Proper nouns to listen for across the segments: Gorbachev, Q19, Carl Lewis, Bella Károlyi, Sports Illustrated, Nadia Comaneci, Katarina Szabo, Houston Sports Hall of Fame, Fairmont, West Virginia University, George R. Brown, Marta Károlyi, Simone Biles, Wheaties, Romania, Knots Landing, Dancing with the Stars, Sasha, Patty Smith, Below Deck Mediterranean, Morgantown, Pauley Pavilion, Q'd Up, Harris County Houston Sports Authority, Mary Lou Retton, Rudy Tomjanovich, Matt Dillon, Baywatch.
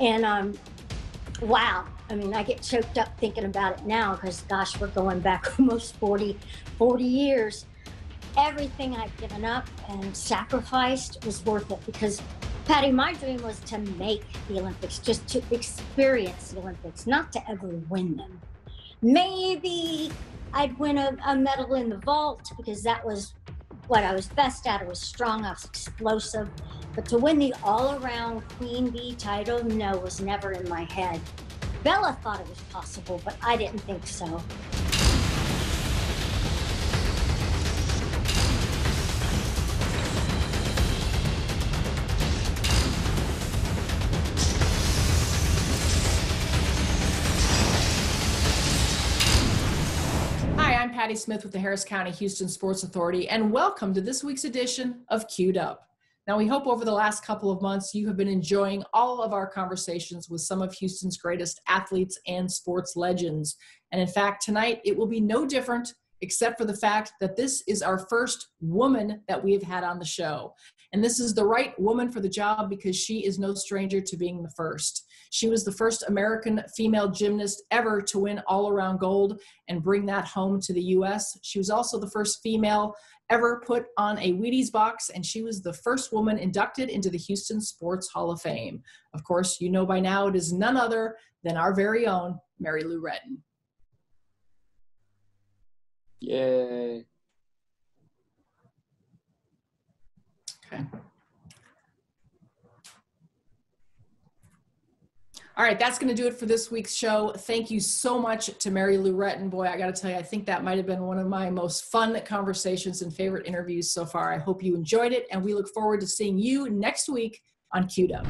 And wow, I mean, I get choked up thinking about it now because, gosh, we're going back almost 40 years. Everything I've given up and sacrificed was worth it because, Patty, my dream was to make the Olympics, just to experience the Olympics, not to ever win them. Maybe I'd win a medal in the vault because that was what I was best at. I was strong, I was explosive. But to win the all-around Queen Bee title, no, was never in my head. Bella thought it was possible, but I didn't think so. Patty Smith with the Harris County Houston Sports Authority, and welcome to this week's edition of Q'd Up. Now, we hope over the last couple of months you have been enjoying all of our conversations with some of Houston's greatest athletes and sports legends. And in fact, tonight it will be no different, except for the fact that this is our first woman that we've had on the show. And this is the right woman for the job because she is no stranger to being the first. She was the first American female gymnast ever to win all-around gold and bring that home to the U.S. She was also the first female ever put on a Wheaties box, and she was the first woman inducted into the Houston Sports Hall of Fame. Of course, you know by now it is none other than our very own Mary Lou Retton. Yay. Okay. All right, that's going to do it for this week's show. Thank you so much to Mary Lou Retton. Boy, I got to tell you, I think that might have been one of my most fun conversations and favorite interviews so far. I hope you enjoyed it, and we look forward to seeing you next week on Q'd Up.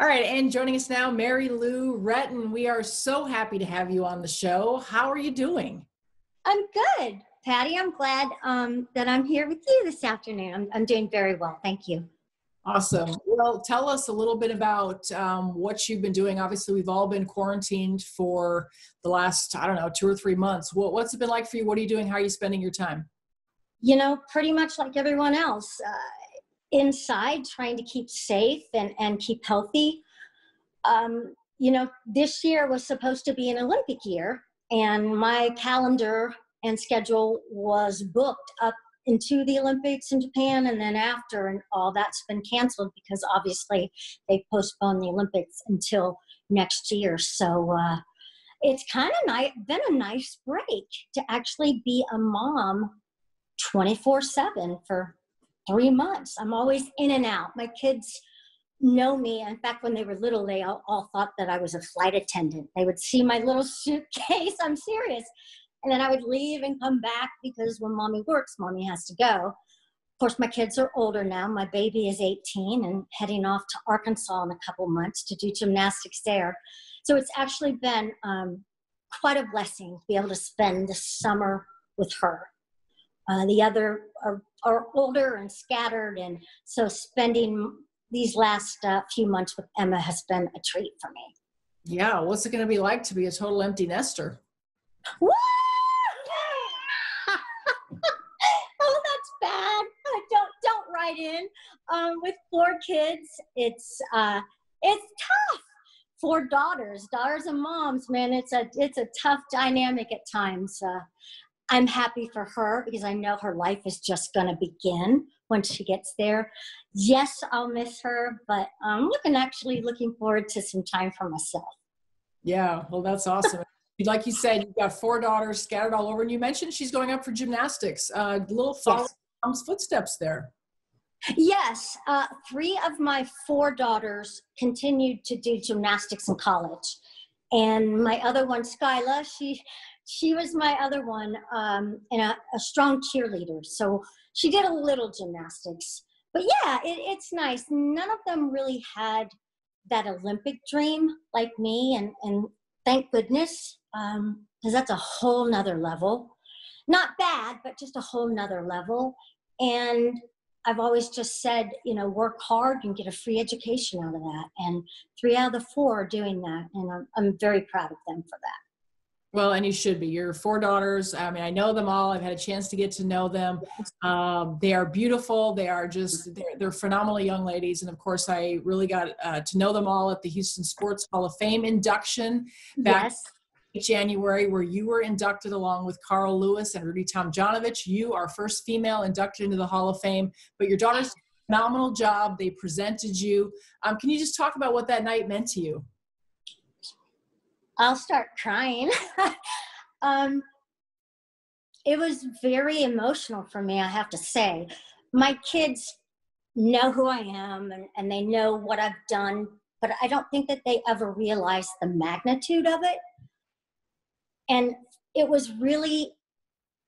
All right, and joining us now, Mary Lou Retton. We are so happy to have you on the show. How are you doing? I'm good, Patty. I'm glad that I'm here with you this afternoon. I'm doing very well. Thank you. Awesome. Well, tell us a little bit about what you've been doing. Obviously, we've all been quarantined for the last, I don't know, 2 or 3 months. What's it been like for you? What are you doing? How are you spending your time? You know, pretty much like everyone else. Inside, trying to keep safe and keep healthy. You know, this year was supposed to be an Olympic year, and my calendar and schedule was booked up into the Olympics in Japan and then after, and all that's been canceled because obviously they postponed the Olympics until next year. So it's kind of been a nice break to actually be a mom 24/7 for 3 months. I'm always in and out. My kids know me. In fact, when they were little, they all thought that I was a flight attendant. They would see my little suitcase. I'm serious. And then I would leave and come back because when mommy works, mommy has to go. Of course, my kids are older now. My baby is 18 and heading off to Arkansas in a couple months to do gymnastics there. So it's actually been quite a blessing to be able to spend the summer with her. The other are older and scattered, and so spending these last few months with Emma has been a treat for me. Yeah, what's it going to be like to be a total empty nester? Woo! Oh, that's bad. Don't write in. With 4 kids, it's tough. 4 daughters and moms. Man, it's a tough dynamic at times. I'm happy for her because I know her life is just going to begin when she gets there. Yes, I'll miss her, but I'm actually looking forward to some time for myself. Yeah, well, that's awesome. Like you said, you've got 4 daughters scattered all over, and you mentioned she's going up for gymnastics. Little follow mom's footsteps there. Yes, 3 of my 4 daughters continued to do gymnastics in college, and my other one, Skyla, she was my other one, and a strong cheerleader. So she did a little gymnastics. But yeah, it's nice. None of them really had that Olympic dream like me, and thank goodness, because that's a whole nother level. Not bad, but just a whole nother level. And I've always just said, you know, work hard and get a free education out of that. And 3 out of the 4 are doing that, and I'm very proud of them for that. Well, and you should be. Your four daughters, I mean, I know them all. I've had a chance to get to know them. They are beautiful. They are just, they're phenomenal young ladies. And of course, I really got to know them all at the Houston Sports Hall of Fame induction back in January, where you were inducted along with Carl Lewis and Rudy Tomjanovich. You, our first female inducted into the Hall of Fame, but your daughters did a phenomenal job. They presented you. Can you just talk about what that night meant to you? I'll start crying. It was very emotional for me, I have to say. My kids know who I am and they know what I've done, but I don't think that they ever realized the magnitude of it. And it was really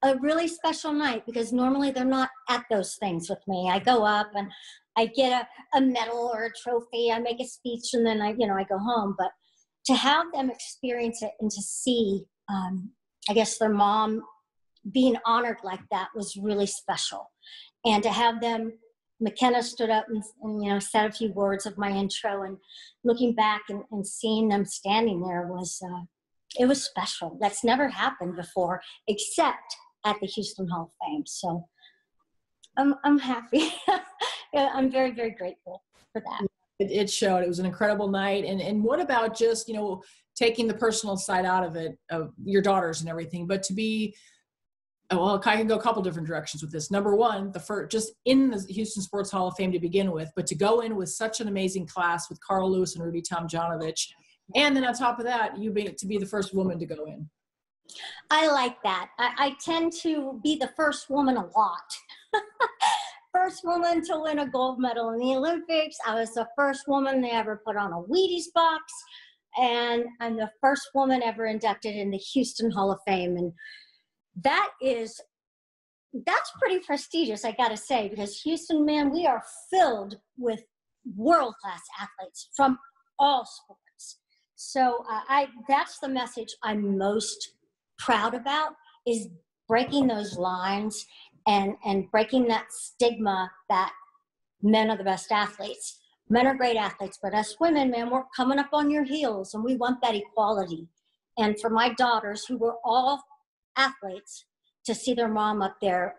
a really special night because normally they're not at those things with me. I go up and I get a medal or a trophy, I make a speech, and then I go home. But to have them experience it and to see, I guess, their mom being honored like that was really special. And to have them, McKenna stood up and said a few words of my intro, and looking back and seeing them standing there was, it was special. That's never happened before, except at the Houston Hall of Fame. So I'm happy. Yeah, I'm very, very grateful for that. It showed. It was an incredible night. And what about just, taking the personal side out of it, of your daughters and everything, but to be, well, I can go a couple different directions with this. Number one, just in the Houston Sports Hall of Fame to begin with, but to go in with such an amazing class with Carl Lewis and Rudy Tomjanovich. And then on top of that, to be the first woman to go in. I like that. I tend to be the first woman a lot. First woman to win a gold medal in the Olympics. I was the first woman they ever put on a Wheaties box. And I'm the first woman ever inducted in the Houston Hall of Fame. And that's pretty prestigious, I gotta say, because Houston, man, we are filled with world-class athletes from all sports. So that's the message I'm most proud about, is breaking those lines and breaking that stigma that men are the best athletes. Men are great athletes, but us women, man, we're coming up on your heels, and we want that equality. And for my daughters, who were all athletes, to see their mom up there,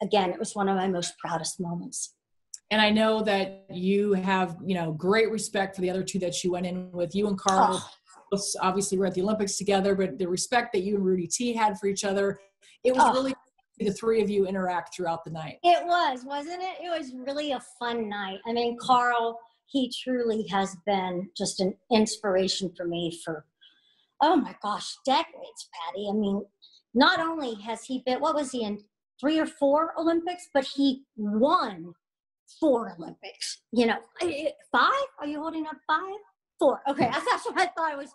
again, it was one of my most proudest moments. And I know that you have, great respect for the other two that you went in with, you and Carl. Oh. Obviously, we're at the Olympics together, but the respect that you and Rudy T had for each other, it was really the three of you interact throughout the night. It was, wasn't it? It was really a fun night. I mean, Carl, he truly has been just an inspiration for me for, oh my gosh, decades, Patty. I mean, not only has he been, what was he in, 3 or 4 Olympics, but he won 4 Olympics. 5? Are you holding up 5? 4. Okay, that's what I thought it was.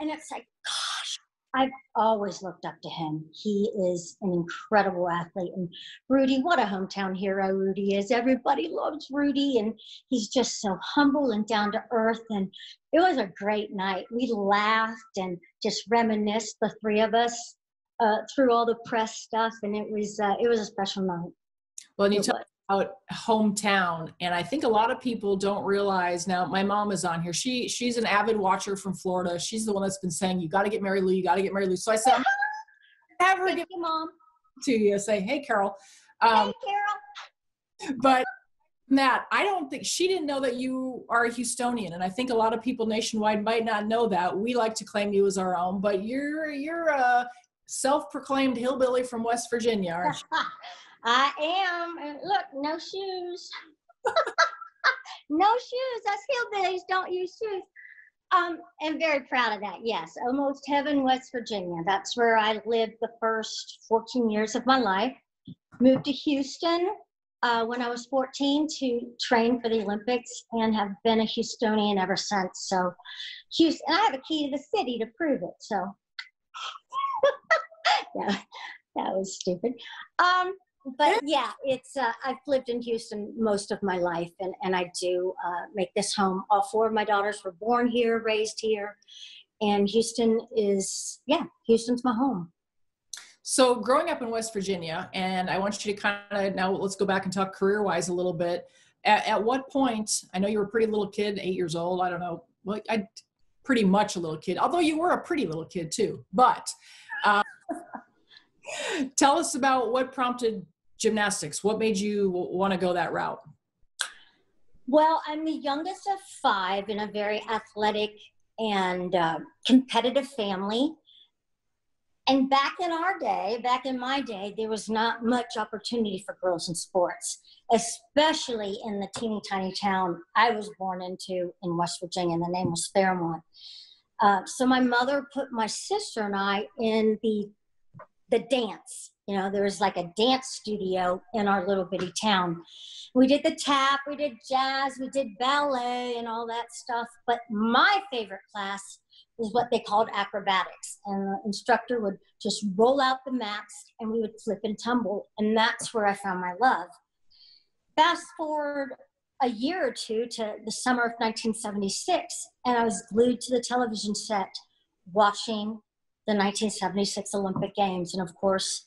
And it's like, gosh, I've always looked up to him. He is an incredible athlete. And Rudy, what a hometown hero Rudy is. Everybody loves Rudy, and he's just so humble and down to earth. And it was a great night. We laughed and just reminisced, the three of us, through all the press stuff. And it was a special night. Well, and you talk about hometown, and I think a lot of people don't realize. Now, my mom is on here. She's an avid watcher from Florida. She's the one that's been saying, you got to get Mary Lou, you got to get Mary Lou. So I said, I'm not ever get mom to you, say, hey, Carol. Hey, Carol. But that, I don't think, she didn't know that you are a Houstonian, and I think a lot of people nationwide might not know that. We like to claim you as our own, but you're a self-proclaimed hillbilly from West Virginia, aren't you? I am. And look, no shoes. No shoes. Us hillbillies don't use shoes. I'm very proud of that. Yes, almost heaven, West Virginia. That's where I lived the first 14 years of my life. Moved to Houston when I was 14 to train for the Olympics, and have been a Houstonian ever since. So, Houston. And I have a key to the city to prove it. So, yeah, that was stupid. But yeah, it's I've lived in Houston most of my life, and I do make this home. All 4 of my daughters were born here, raised here, and Houston's my home. So growing up in West Virginia, and I want you to kind of, now let's go back and talk career-wise a little bit. At what point, I know you were a pretty little kid, 8 years old, I don't know, well, I pretty much a little kid, although you were a pretty little kid too. But tell us about what prompted gymnastics. What made you want to go that route? Well, I'm the youngest of five in a very athletic and competitive family. And back in our day, back in my day, there was not much opportunity for girls in sports, especially in the teeny tiny town I was born into in West Virginia, and the name was Fairmont. So my mother put my sister and I in the dance. You know, there was like a dance studio in our little bitty town. We did the tap, we did jazz, we did ballet and all that stuff. But my favorite class is what they called acrobatics. And the instructor would just roll out the mats and we would flip and tumble. And that's where I found my love. Fast forward a year or two to the summer of 1976, and I was glued to the television set watching the 1976 Olympic Games. And of course,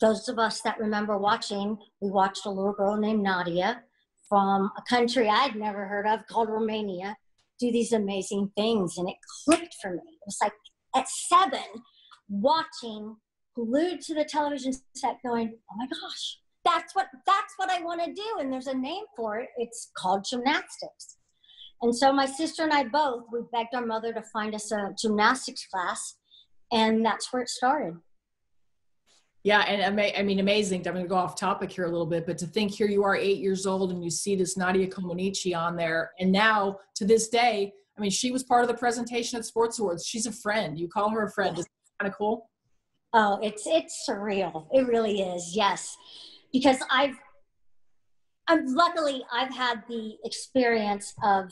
those of us that remember watching, we watched a little girl named Nadia from a country I'd never heard of called Romania do these amazing things. And it clicked for me. It was like at 7, watching, glued to the television set going, oh my gosh, that's what I want to do. And there's a name for it. It's called gymnastics. And so my sister and I both, we begged our mother to find us a gymnastics class. And that's where it started. Yeah, and I mean, amazing. I'm going to go off topic here a little bit, but to think here you are 8 years old and you see this Nadia Comaneci on there. And now, to this day, I mean, she was part of the presentation at Sports Awards. She's a friend. You call her a friend. Isn't that kind of cool? Oh, it's surreal. It really is, yes. Because I've had the experience of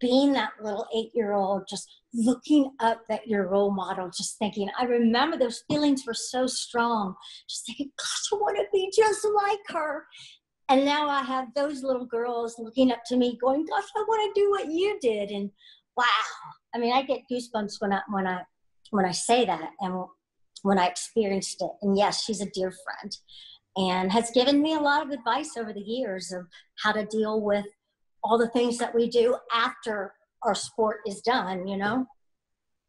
being that little 8-year-old, just looking up at your role model, just thinking, I remember those feelings were so strong, just thinking, gosh, I want to be just like her. And now I have those little girls looking up to me going, gosh, I want to do what you did. And wow, I mean, I get goosebumps when I say that and when I experienced it. And yes, she's a dear friend and has given me a lot of advice over the years of how to deal with all the things that we do after our sport is done, you know?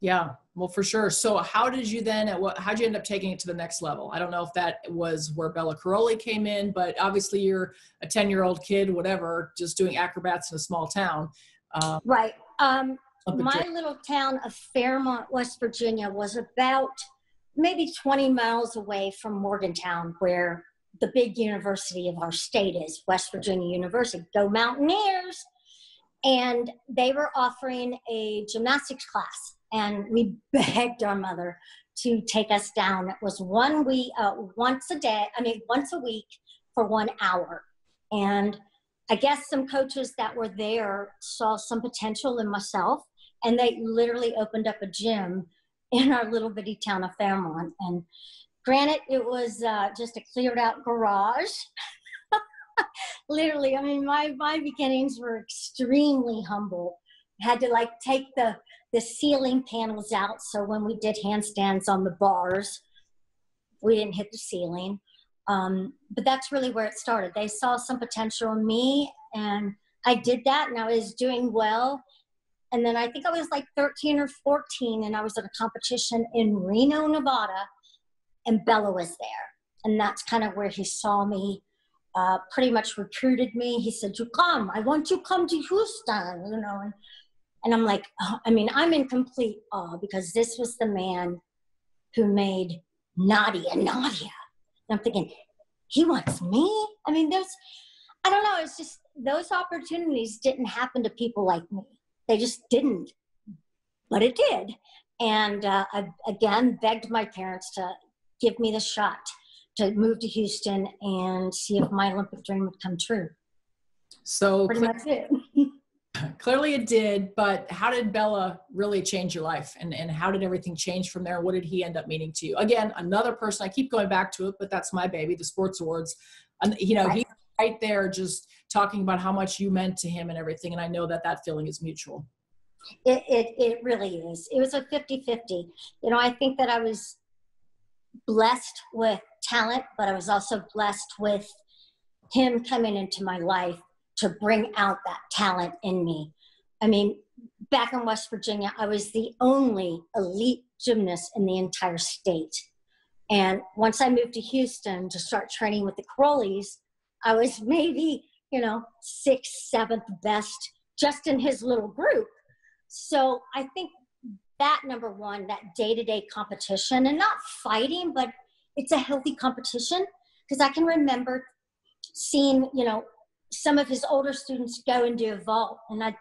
Yeah, well, for sure. So how did you then, how'd you end up taking it to the next level? I don't know if that was where Bella Károlyi came in, but obviously you're a 10-year-old kid, whatever, just doing acrobats in a small town. Right. My little town of Fairmont, West Virginia was about maybe 20 miles away from Morgantown, where the big university of our state is, West Virginia University. Go Mountaineers! And they were offering a gymnastics class, and we begged our mother to take us down. It was once a week for 1 hour. And I guess some coaches that were there saw some potential in myself, and they literally opened up a gym in our little bitty town of Fairmont. And granted, it was just a cleared out garage. Literally, I mean, my beginnings were extremely humble. I had to like take the ceiling panels out. So when we did handstands on the bars, we didn't hit the ceiling. But that's really where it started. They saw some potential in me, and I did that, and I was doing well. And then I think I was like 13 or 14, and I was at a competition in Reno, Nevada, and Bella was there. And that's kind of where he saw me. Pretty much recruited me. He said, you come, I want you to come to Houston, you know. And I'm like, oh, I mean, I'm in complete awe, because this was the man who made Nadia. And I'm thinking, he wants me? I mean, I don't know, it's just those opportunities didn't happen to people like me. They just didn't, but it did. And I, again, begged my parents to give me the shot to move to Houston and see if my Olympic dream would come true. So pretty much it. Clearly it did, but how did Bella really change your life? And how did everything change from there? What did he end up meaning to you? Again, another person, I keep going back to it, but that's my baby, the Sports Awards. And, you know, right. He's right there just talking about how much you meant to him and everything. And I know that that feeling is mutual. It really is. It was a 50-50. You know, I think that I was blessed with talent, but I was also blessed with him coming into my life to bring out that talent in me. I mean, back in West Virginia, I was the only elite gymnast in the entire state. And once I moved to Houston to start training with the Károlyis, I was maybe, you know, sixth, seventh best just in his little group. So I think that, number one, that day-to-day competition, and not fighting, but it's a healthy competition, because I can remember seeing, you know, some of his older students go and do a vault, and I'd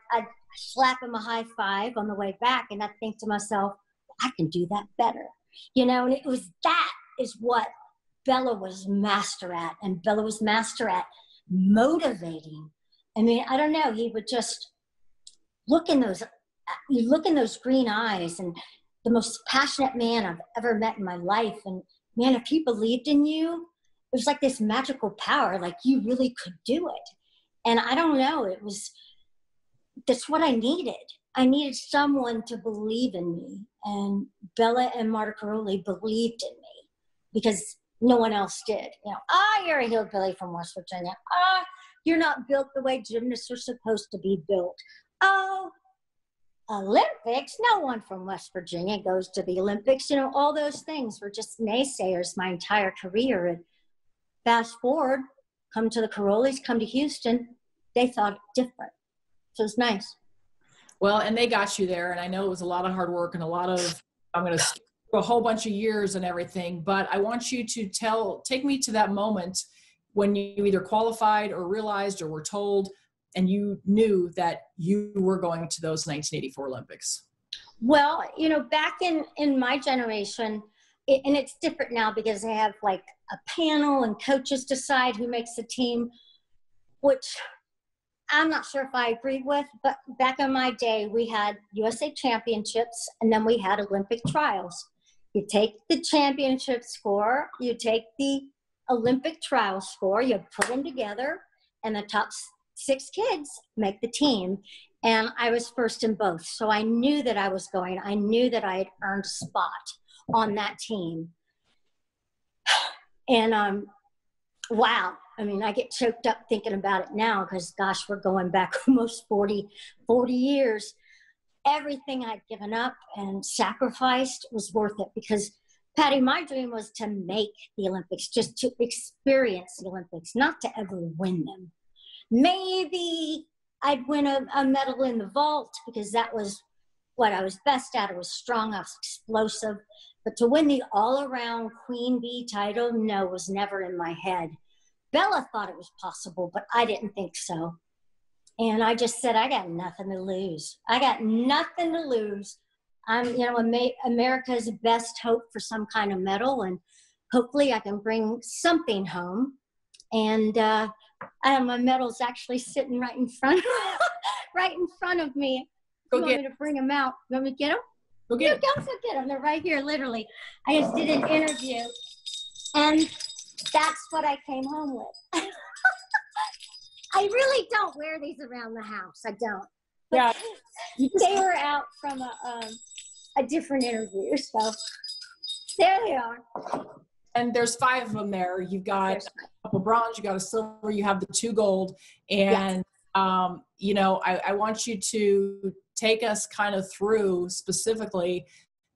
slap him a high five on the way back, and I'd think to myself, I can do that better. You know, and it was, that is what Bella was master at, and Bella was master at motivating. I mean, I don't know, he would just look in those, you look in those green eyes, and the most passionate man I've ever met in my life. And man, if he believed in you, it was like this magical power, like you really could do it. And I don't know, it was, that's what I needed. I needed someone to believe in me, and Bella and Marta Károlyi believed in me, because no one else did. You know, ah, oh, you're a hillbilly from West Virginia. Ah, oh, you're not built the way gymnasts are supposed to be built. Oh, Olympics, no one from West Virginia goes to the Olympics. You know, all those things were just naysayers my entire career. And fast forward, come to the Károlyis, come to Houston, they thought different. So it's nice. Well, and they got you there, and I know it was a lot of hard work and a lot of, I'm going to skip a whole bunch of years and everything, but I want you to take me to that moment when you either qualified or realized or were told and you knew that you were going to those 1984 Olympics. Well, you know, back in my generation, and it's different now because they have like a panel and coaches decide who makes the team, which I'm not sure if I agree with, but back in my day, we had USA championships, and then we had Olympic trials. You take the championship score, you take the Olympic trial score, you put them together, and the top six kids make the team. And I was first in both. So I knew that I was going. I knew that I had earned a spot on that team. And wow. I mean, I get choked up thinking about it now because, gosh, we're going back almost 40 years. Everything I'd given up and sacrificed was worth it because, Patty, my dream was to make the Olympics, just to experience the Olympics, not to ever win them. Maybe I'd win a medal in the vault because that was what I was best at. I was strong, I was explosive. But to win the all-around Queen Bee title, no, was never in my head. Bella thought it was possible, but I didn't think so. And I just said, I got nothing to lose. I got nothing to lose. I'm, you know, America's best hope for some kind of medal, and hopefully I can bring something home. And I have my medals actually sitting right in front, right in front of me. You want me to bring them out? You want me to get them? Go get them. Go get them. They're right here, literally. I just did an interview, and that's what I came home with. I really don't wear these around the house. I don't. But yeah. They were out from a different interview. So there they are. And there's five of them there. You've got a couple bronze, you got a silver, you have the two gold. And, you know, I want you to take us kind of through specifically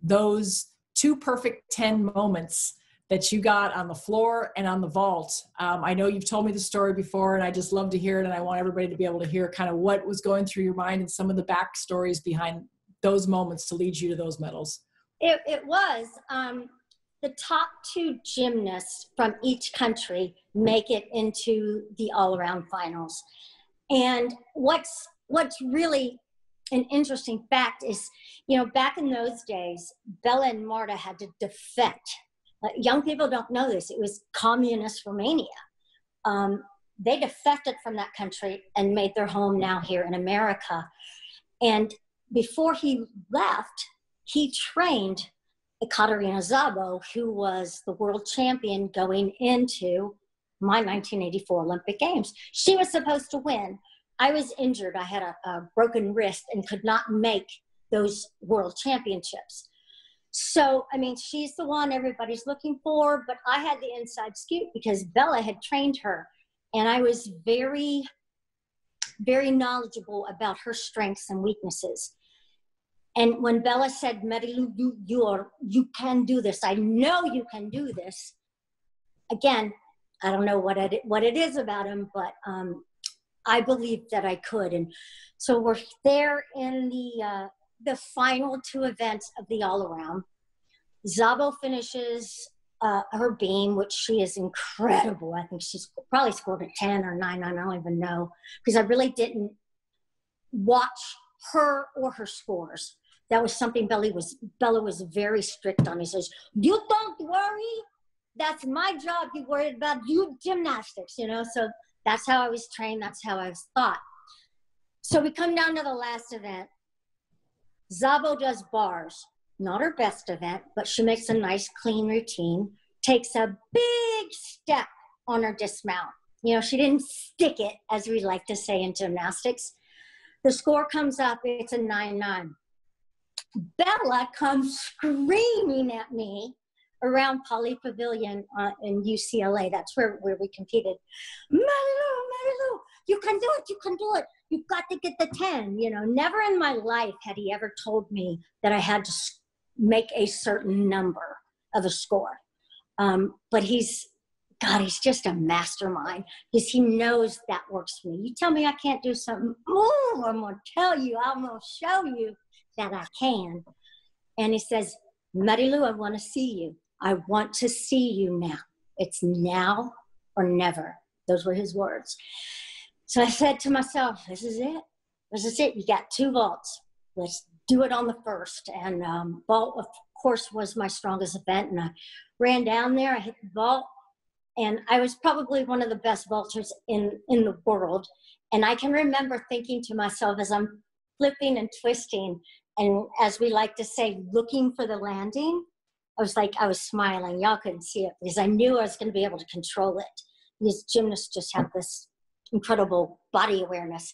those two perfect 10 moments that you got on the floor and on the vault. I know you've told me the story before, and I just love to hear it, and I want everybody to be able to hear kind of what was going through your mind and some of the backstories behind those moments to lead you to those medals. It was the top two gymnasts from each country make it into the all-around finals. And what's really an interesting fact is, you know, back in those days, Bella and Marta had to defect. Young people don't know this. It was communist Romania. They defected from that country and made their home now here in America. And before he left, he trained Katarina Szabo, who was the world champion going into my 1984 Olympic Games. She was supposed to win. I was injured. I had a broken wrist and could not make those world championships. So, I mean, she's the one everybody's looking for, but I had the inside scoop because Bella had trained her, and I was very, very knowledgeable about her strengths and weaknesses. And when Bella said, Mary Lou, you can do this. I know you can do this. Again, I don't know what it is about him, but I believed that I could. And so we're there in the final two events of the all-around. Szabo finishes her beam, which she is incredible. I think she's probably scored a 10 or 9. I don't even know, because I really didn't watch her or her scores. That was something Bella was very strict on. He says, you don't worry. That's my job. You worried about you gymnastics, you know? So that's how I was trained. That's how I was taught. So we come down to the last event. Szabo does bars, not her best event, but she makes a nice clean routine, takes a big step on her dismount. You know, she didn't stick it, as we like to say in gymnastics. The score comes up, it's a 9-9. Bella comes screaming at me around Pauley Pavilion in UCLA. That's where we competed. Mary Lou, you can do it, you can do it. You've got to get the 10. You know, never in my life had he ever told me that I had to make a certain number of a score. But he's just a mastermind, because he knows that works for me. You tell me I can't do something, oh, I'm going to tell you, I'm going to show you that I can. And he says, Mary Lou, I want to see you. I want to see you now. It's now or never. Those were his words. So I said to myself, this is it. This is it. You got two vaults. Let's do it on the first. And vault, of course, was my strongest event. And I ran down there. I hit the vault. And I was probably one of the best vaulters in the world. And I can remember thinking to myself as I'm flipping and twisting, and as we like to say, looking for the landing, I was smiling. Y'all couldn't see it, because I knew I was going to be able to control it. These gymnasts just have this incredible body awareness.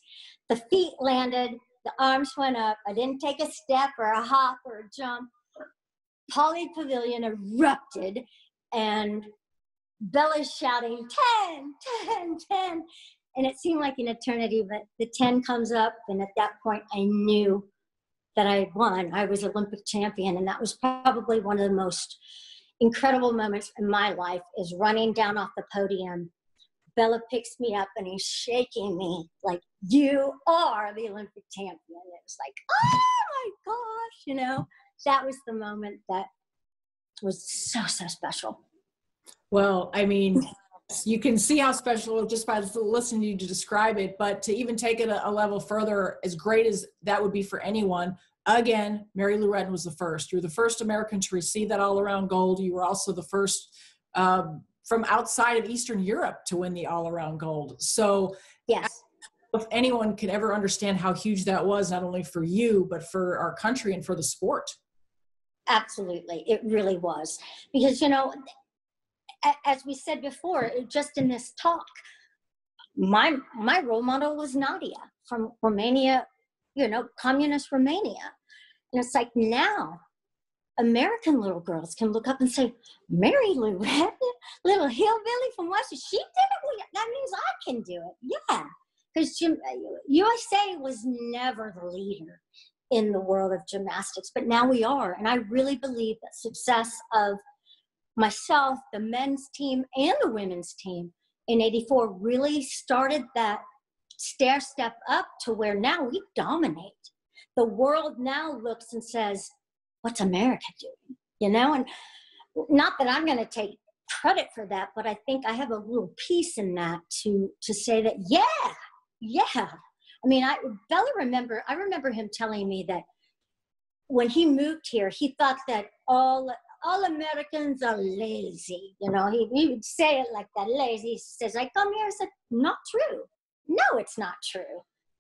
The feet landed. The arms went up. I didn't take a step or a hop or a jump. Pauley Pavilion erupted, and Bella's shouting, 10, 10, 10. And it seemed like an eternity, but the 10 comes up. And at that point, I knew that I had won. I was Olympic champion. And that was probably one of the most incredible moments in my life, is running down off the podium. Bella picks me up and he's shaking me like, you are the Olympic champion. It was like, oh my gosh, you know, that was the moment that was so, so special. Well, I mean, you can see how special just by listening to you to describe it, but to even take it a level further, as great as that would be for anyone, again, Mary Lou Retton was the first. You were the first American to receive that all-around gold. You were also the first from outside of Eastern Europe to win the all-around gold. So yes, if anyone could ever understand how huge that was, not only for you, but for our country and for the sport. Absolutely. It really was. Because, you know, as we said before, just in this talk, my role model was Nadia from Romania, you know, communist Romania. And it's like, now American little girls can look up and say, Mary Lou Retton, little hillbilly from Washington, she did it. That means I can do it. Yeah. Because USA was never the leader in the world of gymnastics, but now we are. And I really believe that success of myself, the men's team, and the women's team in '84 really started that stair step up to where now we dominate. The world now looks and says, what's America doing? You know, and not that I'm going to take credit for that, but I think I have a little piece in that to say that, yeah. I mean, I remember him telling me that when he moved here, he thought that all Americans are lazy. You know, he would say it like that, lazy. He says, I come here. I said, not true. No, it's not true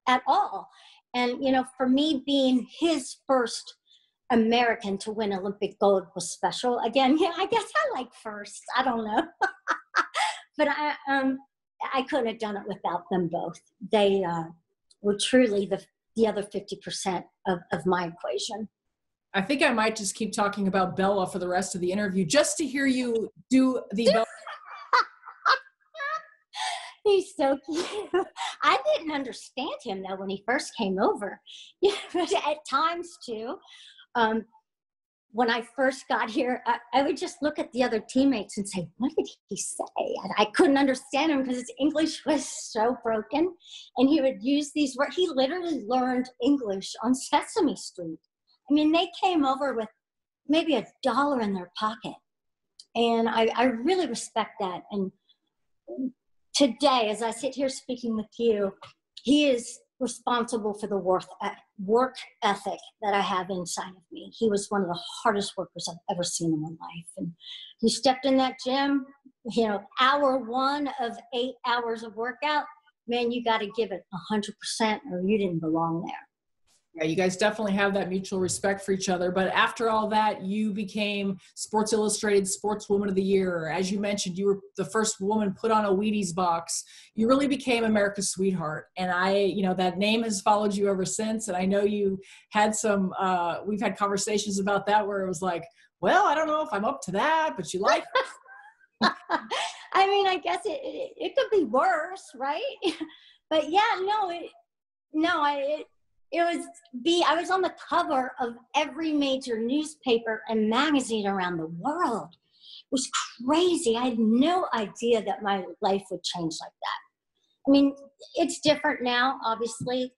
at all. And, you know, for me, being his first American to win Olympic gold was special. Again, yeah, I guess I like firsts. I don't know. But I couldn't have done it without them both. They were truly the other 50% of my equation. I think I might just keep talking about Bella for the rest of the interview, just to hear you do the Bella. He's so cute. I didn't understand him, though, when he first came over. At times, too. When I first got here, I would just look at the other teammates and say, what did he say? And I couldn't understand him because his English was so broken. And he would use these words. He literally learned English on Sesame Street. I mean, they came over with maybe $1 in their pocket. And I really respect that. And today, as I sit here speaking with you, he is responsible for the work ethic that I have inside of me. He was one of the hardest workers I've ever seen in my life. And he stepped in that gym, you know, hour one of 8 hours of workout, man, you got to give it 100% or you didn't belong there. Yeah, you guys definitely have that mutual respect for each other. But after all that, you became Sports Illustrated Sportswoman of the Year. As you mentioned, you were the first woman put on a Wheaties box. You really became America's sweetheart. And I, you know, that name has followed you ever since. And I know you had some, we've had conversations about that where it was like, well, I don't know if I'm up to that, but you like it. I mean, I guess it could be worse, right? But yeah, I was on the cover of every major newspaper and magazine around the world. It was crazy. I had no idea that my life would change like that. I mean, it's different now, obviously.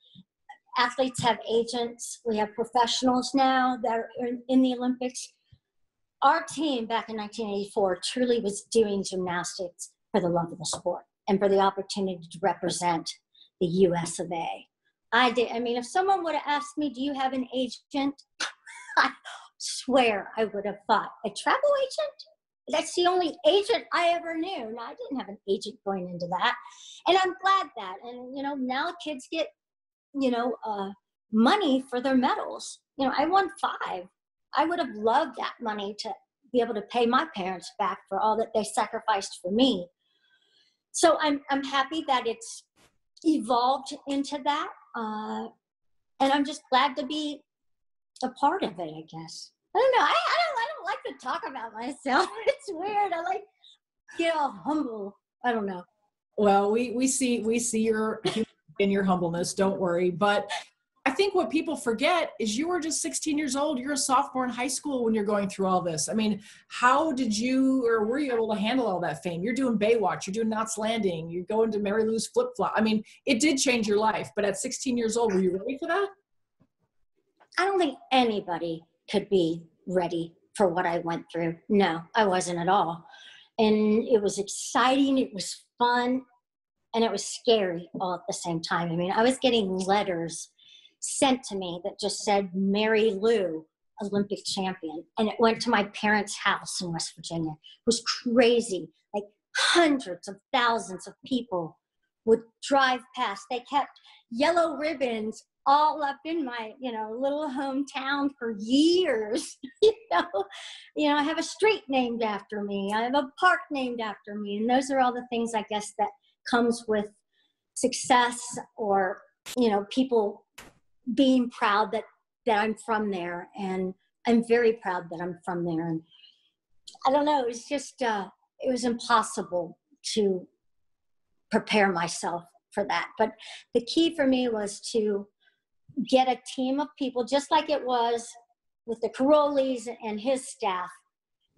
Athletes have agents. We have professionals now that are in the Olympics. Our team back in 1984 truly was doing gymnastics for the love of the sport and for the opportunity to represent the US of A. I did. I mean, if someone would have asked me, do you have an agent? I swear I would have thought, a travel agent? That's the only agent I ever knew. No, I didn't have an agent going into that. And I'm glad that. And, you know, now kids get, you know, money for their medals. You know, I won 5. I would have loved that money to be able to pay my parents back for all that they sacrificed for me. So I'm happy that it's evolved into that. And I'm just glad to be a part of it, I guess. I don't know. I don't like to talk about myself. It's weird. I like get all humble. I don't know. Well, we see your in your humbleness. Don't worry. But I think what people forget is you were just 16 years old. You're a sophomore in high school when you're going through all this. I mean, how did you, or were you able to handle all that fame? You're doing Baywatch, you're doing Knots Landing, you're going to Mary Lou's flip-flop. I mean, it did change your life, but at 16 years old, were you ready for that? I don't think anybody could be ready for what I went through. No, I wasn't at all. And it was exciting, it was fun, and it was scary all at the same time. I mean, I was getting letters sent to me that just said Mary Lou, Olympic champion, and it went to my parents' house in West Virginia. It was crazy. Like hundreds of thousands of people would drive past. They kept yellow ribbons all up in my, you know, little hometown for years. You know, I have a street named after me. I have a park named after me, and those are all the things I guess that comes with success, or you know, people being proud that I'm from there. And I'm very proud that I'm from there. And I don't know, it was just, it was impossible to prepare myself for that. But the key for me was to get a team of people, just like it was with the Károlyi and his staff.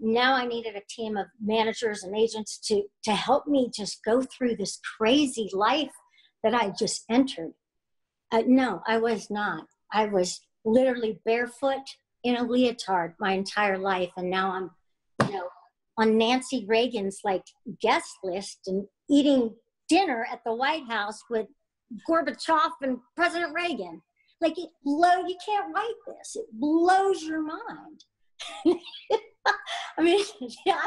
Now I needed a team of managers and agents to help me just go through this crazy life that I just entered. No, I was not. I was literally barefoot in a leotard my entire life. And now I'm, you know, on Nancy Reagan's like guest list and eating dinner at the White House with Gorbachev and President Reagan. Like you can't write this. It blows your mind. I mean, yeah,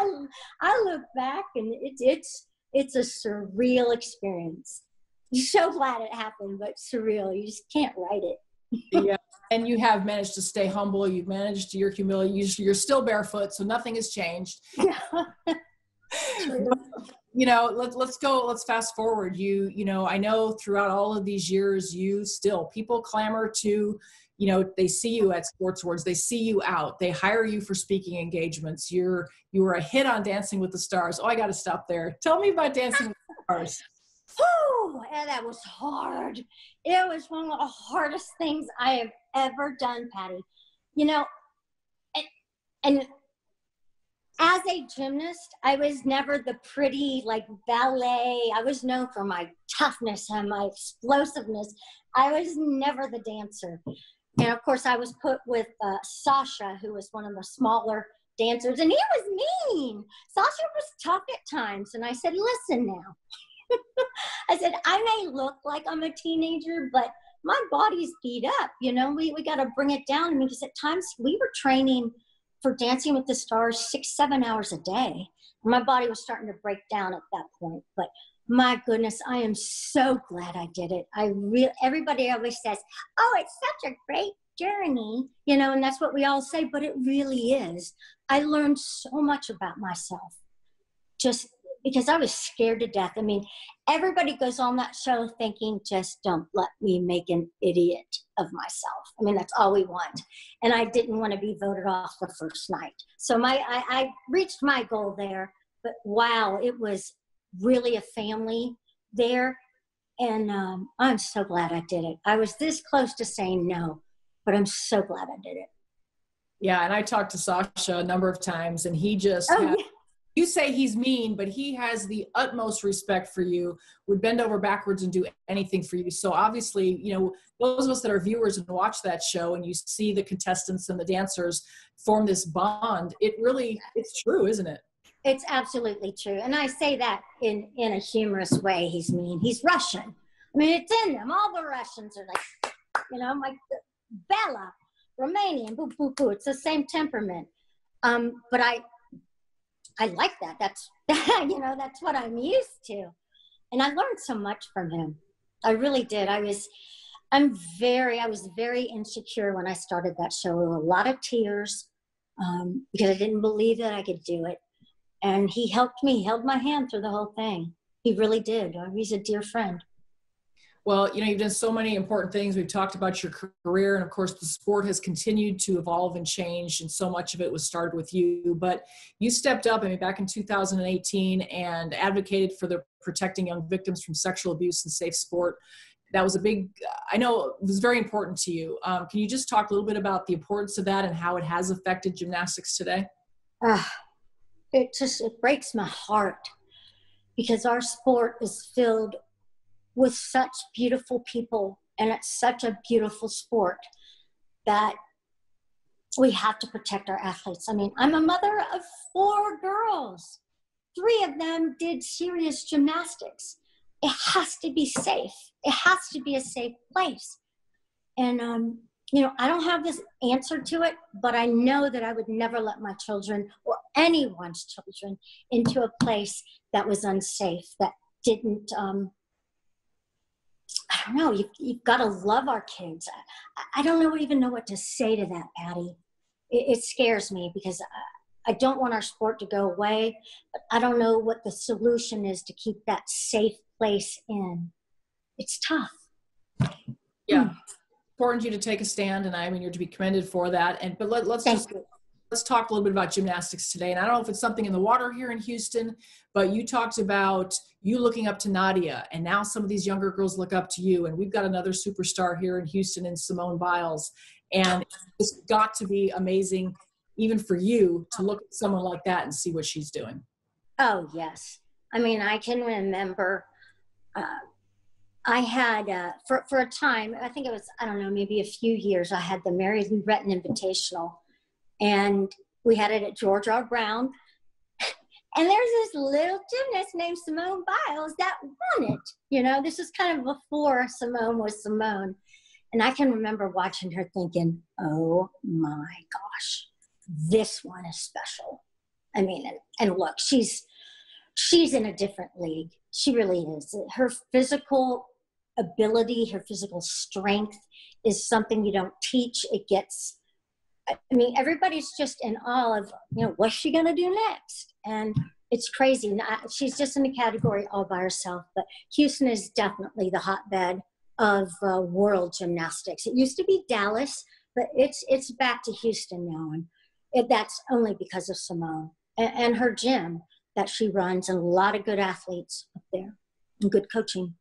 I look back and it's a surreal experience. I'm so glad it happened, but surreal. You just can't write it. Yeah, and you have managed to stay humble. You've managed your humility. You're still barefoot, so nothing has changed. Yeah. You know, let's go. Let's fast forward. You know, I know throughout all of these years, you still people clamor to. You know, they see you at Sports Awards. They see you out. They hire you for speaking engagements. You were a hit on Dancing with the Stars. Oh, I got to stop there. Tell me about Dancing with the Stars. Whew, and that was hard. It was one of the hardest things I have ever done, Patty. You know, and as a gymnast, I was never the pretty, like, ballet. I was known for my toughness and my explosiveness. I was never the dancer. And, of course, I was put with Sasha, who was one of the smaller dancers, and he was mean. Sasha was tough at times, and I said, listen now. I said, I may look like I'm a teenager, but my body's beat up, you know. We got to bring it down. I mean, because at times we were training for Dancing with the Stars 6-7 hours a day. My body was starting to break down at that point. But my goodness, I am so glad I did it. Everybody always says, oh, it's such a great journey, you know, and that's what we all say, but it really is. I learned so much about myself, just because I was scared to death. I mean, everybody goes on that show thinking, just don't let me make an idiot of myself. I mean, that's all we want. And I didn't want to be voted off the first night. So I reached my goal there, but wow, it was really a family there. And I'm so glad I did it. I was this close to saying no, but I'm so glad I did it. Yeah, and I talked to Sasha a number of times, and he just you say he's mean, but he has the utmost respect for you, would bend over backwards and do anything for you. So obviously, you know, those of us that are viewers and watch that show and you see the contestants and the dancers form this bond, it really, it's true, isn't it? It's absolutely true. And I say that in a humorous way, he's mean. He's Russian. I mean, it's in them. All the Russians are like, you know, like Bella, Romanian, boo, boo, boo. It's the same temperament. But I like that. That's, you know, that's what I'm used to. And I learned so much from him. I really did. I was very insecure when I started that show. There were a lot of tears because I didn't believe that I could do it. And he helped me, held my hand through the whole thing. He really did. He's a dear friend. Well, you know, you've done so many important things. We've talked about your career, and of course the sport has continued to evolve and change, and so much of it was started with you. But you stepped up, I mean, back in 2018 and advocated for the protecting young victims from sexual abuse and safe sport. That was a big, I know it was very important to you. Can you just talk a little bit about the importance of that and how it has affected gymnastics today? It breaks my heart, because our sport is filled with such beautiful people, and it's such a beautiful sport that we have to protect our athletes. I mean, I'm a mother of 4 girls. 3 of them did serious gymnastics. It has to be safe. It has to be a safe place. And, you know, I don't have this answer to it, but I know that I would never let my children or anyone's children into a place that was unsafe, that didn't, I don't know, you've got to love our kids. I don't even know what to say to that, Patty. It scares me, because I don't want our sport to go away, but I don't know what the solution is to keep that safe place in. It's tough. Yeah. It's important you to take a stand, and I mean, you're to be commended for that. And but let's talk a little bit about gymnastics today. And I don't know if it's something in the water here in Houston, but you talked about you looking up to Nadia, and now some of these younger girls look up to you. And we've got another superstar here in Houston in Simone Biles. And it's got to be amazing, even for you, to look at someone like that and see what she's doing. Oh, yes. I mean, I can remember I had, for a time, I think it was, I don't know, maybe a few years, I had the Mary Lou Retton Invitational. And we had it at George R. Brown. And there's this little gymnast named Simone Biles that won it. You know, this was kind of before Simone was Simone. And I can remember watching her thinking, oh my gosh, this one is special. I mean, and look, she's in a different league. She really is. Her physical ability, her physical strength is something you don't teach. It gets... I mean, everybody's just in awe of, you know, what's she going to do next? And it's crazy. She's just in a category all by herself. But Houston is definitely the hotbed of world gymnastics. It used to be Dallas, but it's back to Houston now. And that's only because of Simone and her gym that she runs, and a lot of good athletes up there. and good coaching.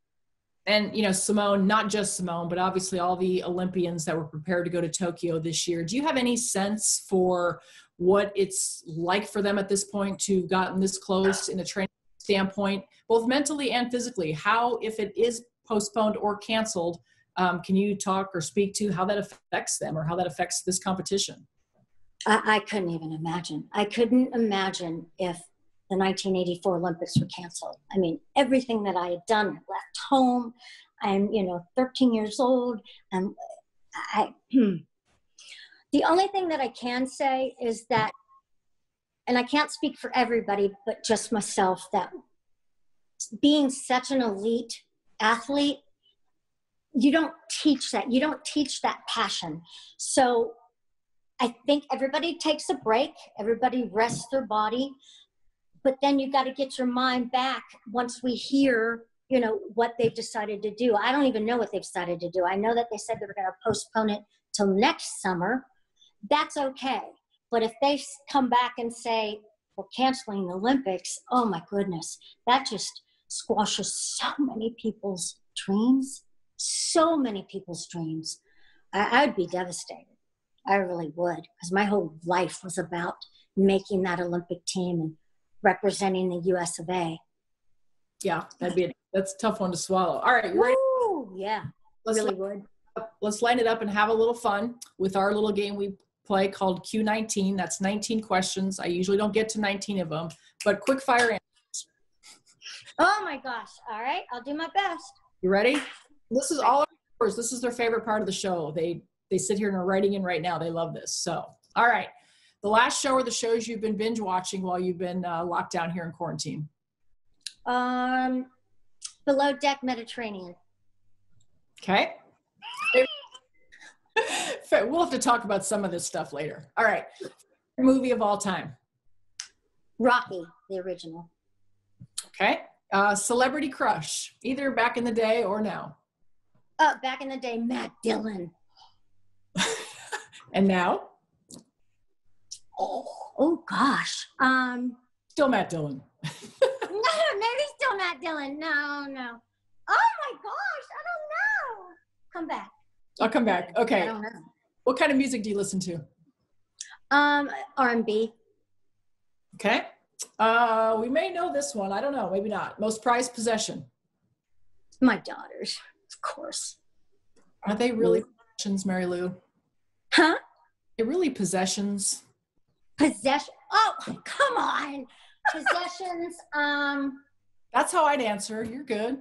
And, you know, Simone, not just Simone, but obviously all the Olympians that were prepared to go to Tokyo this year. Do you have any sense for what it's like for them at this point to have gotten this close in a training standpoint, both mentally and physically? How, if it is postponed or canceled, can you talk or speak to how that affects them or how that affects this competition? I couldn't even imagine. I couldn't imagine if the 1984 Olympics were canceled. I mean, everything that I had done, I left home. I'm, you know, 13 years old. The only thing that I can say is that, and I can't speak for everybody, but just myself, that being such an elite athlete, you don't teach that. You don't teach that passion. So I think everybody takes a break. Everybody rests their body. But then you've got to get your mind back once we hear, you know, what they've decided to do. I don't even know what they've decided to do. I know that they said they were going to postpone it till next summer. That's okay. But if they come back and say, we're canceling the Olympics, oh my goodness, that just squashes so many people's dreams. So many people's dreams. I would be devastated. I really would, because my whole life was about making that Olympic team and representing the US of A. Yeah, that's a tough one to swallow. All right, woo, yeah, let's line it up and have a little fun with our little game we play called Q19. That's 19 questions. I usually don't get to 19 of them, but quick fire answers. Oh my gosh! All right, I'll do my best. You ready? This is all yours. This is their favorite part of the show. They sit here and are writing in right now. They love this. So, all right. The last show or the shows you've been binge watching while you've been locked down here in quarantine? Below Deck Mediterranean. Okay. We'll have to talk about some of this stuff later. All right. Movie of all time? Rocky, the original. Okay. Celebrity crush, either back in the day or now? Back in the day, Matt Dillon. And now? Oh gosh. Still Matt Dillon. No, maybe still Matt Dillon. No. Oh my gosh, I don't know. Come back. I'll come back. Okay. I don't know. What kind of music do you listen to? R&B. Okay. We may know this one. I don't know. Maybe not. Most prized possession? My daughters, of course. Are they really possessions, Mary Lou? Huh? They're really possessions. Possession. Oh, come on. Possessions. That's how I'd answer. You're good.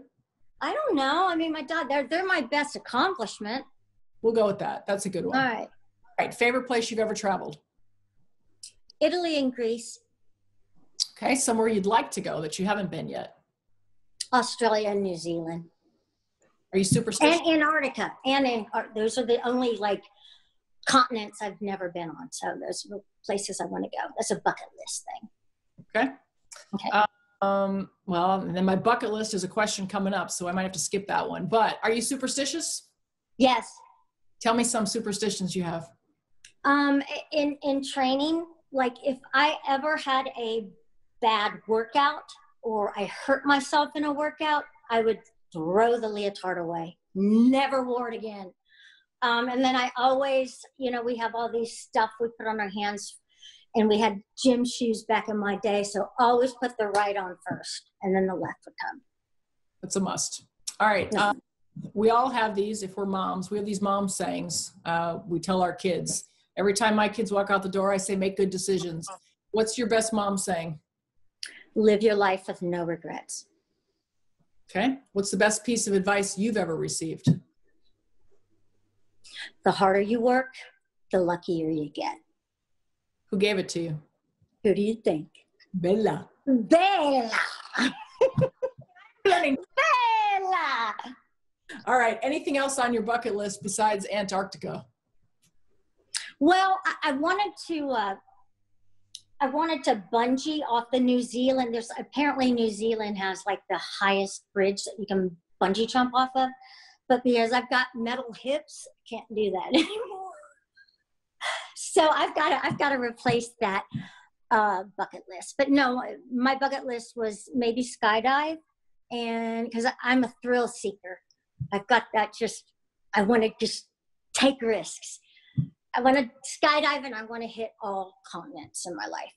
I don't know. I mean, my dad, they're my best accomplishment. We'll go with that. That's a good one. All right. All right. Favorite place you've ever traveled? Italy and Greece. Okay. Somewhere you'd like to go that you haven't been yet? Australia and New Zealand. Are you superstitious? And Antarctica. Those are the only, like, continents I've never been on. So those are places I want to go. That's a bucket list thing. Okay. Well, and then my bucket list is a question coming up, so I might have to skip that one. But are you superstitious? Yes. Tell me some superstitions you have. In training, like if I ever had a bad workout or I hurt myself in a workout, I would throw the leotard away. Never wore it again. And then I always, you know, we have all these stuff we put on our hands, and we had gym shoes back in my day. So always put the right on first and then the left would come. That's a must. All right. Yeah. We all have these, if we're moms, we have these mom sayings. We tell our kids every time my kids walk out the door, I say, make good decisions. What's your best mom saying? Live your life with no regrets. Okay. What's the best piece of advice you've ever received? The harder you work, the luckier you get. Who gave it to you? Who do you think? Bella. Bella. Bella. All right. Anything else on your bucket list besides Antarctica? Well, I wanted to bungee off the New Zealand. There's apparently New Zealand has like the highest bridge that you can bungee jump off of. But because I've got metal hips, I can't do that anymore. So I've got to replace that bucket list. But no, my bucket list was maybe skydive And because I'm a thrill seeker, I've got that, just I want to just take risks. I want to skydive and I want to hit all continents in my life.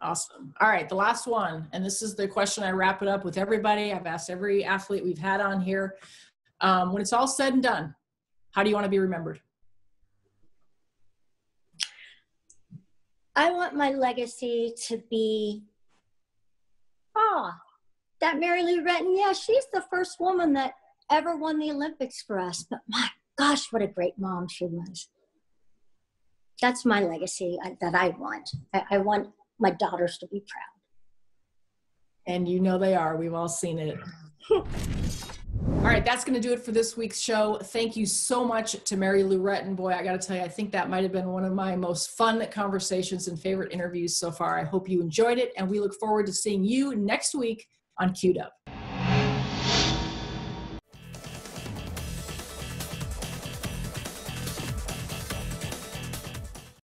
Awesome. All right, the last one, and this is the question I wrap it up with everybody. I've asked every athlete we've had on here. When it's all said and done, how do you want to be remembered? I want my legacy to be, oh, that Mary Lou Retton, yeah, she's the first woman that ever won the Olympics for us, but my gosh, what a great mom she was. That's my legacy that I want. I want my daughters to be proud. And you know they are. We've all seen it. All right, that's going to do it for this week's show. Thank you so much to Mary Lou Retton. Boy, I got to tell you, I think that might have been one of my most fun conversations and favorite interviews so far. I hope you enjoyed it, and we look forward to seeing you next week on Q'd Up.